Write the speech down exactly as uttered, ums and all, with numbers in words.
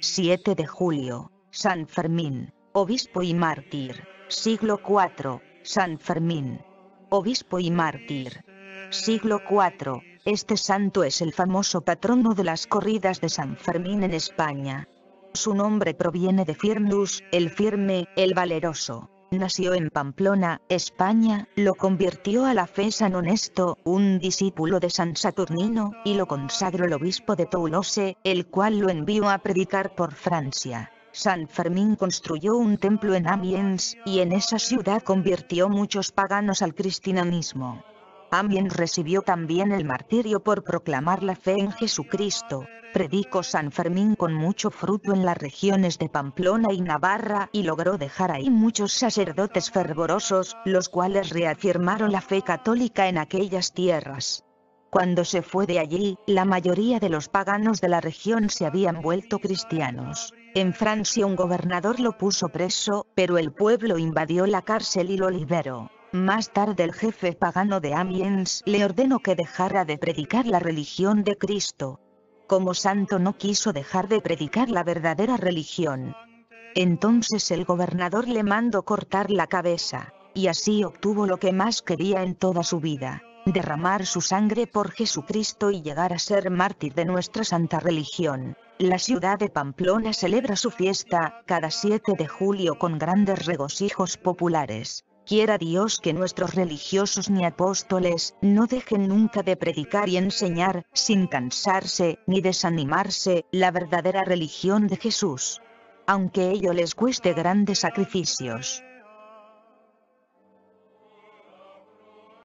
siete de julio, San Fermín, obispo y mártir, siglo cuatro, San Fermín, obispo y mártir, siglo cuatro, este santo es el famoso patrono de las corridas de San Fermín en España. Su nombre proviene de Firmus, el firme, el valeroso. Nació en Pamplona, España, lo convirtió a la fe San Onesto, un discípulo de San Saturnino, y lo consagró el obispo de Toulouse, el cual lo envió a predicar por Francia. San Fermín construyó un templo en Amiens, y en esa ciudad convirtió muchos paganos al cristianismo. Amiens recibió también el martirio por proclamar la fe en Jesucristo. Predicó San Fermín con mucho fruto en las regiones de Pamplona y Navarra y logró dejar ahí muchos sacerdotes fervorosos, los cuales reafirmaron la fe católica en aquellas tierras. Cuando se fue de allí, la mayoría de los paganos de la región se habían vuelto cristianos. En Francia un gobernador lo puso preso, pero el pueblo invadió la cárcel y lo liberó. Más tarde el jefe pagano de Amiens le ordenó que dejara de predicar la religión de Cristo. Como santo no quiso dejar de predicar la verdadera religión. Entonces el gobernador le mandó cortar la cabeza, y así obtuvo lo que más quería en toda su vida, derramar su sangre por Jesucristo y llegar a ser mártir de nuestra santa religión. La ciudad de Pamplona celebra su fiesta cada siete de julio con grandes regocijos populares. Quiera Dios que nuestros religiosos ni apóstoles no dejen nunca de predicar y enseñar, sin cansarse ni desanimarse, la verdadera religión de Jesús, aunque ello les cueste grandes sacrificios.